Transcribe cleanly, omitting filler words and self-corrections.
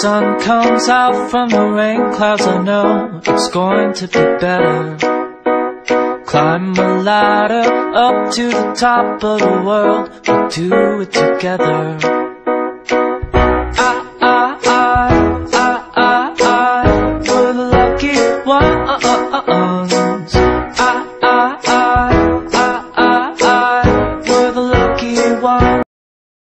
sun comes out from the rain clouds, I know it's going to be better. Climb a ladder up to the top of the world, we'll do it together. I, we're the lucky one.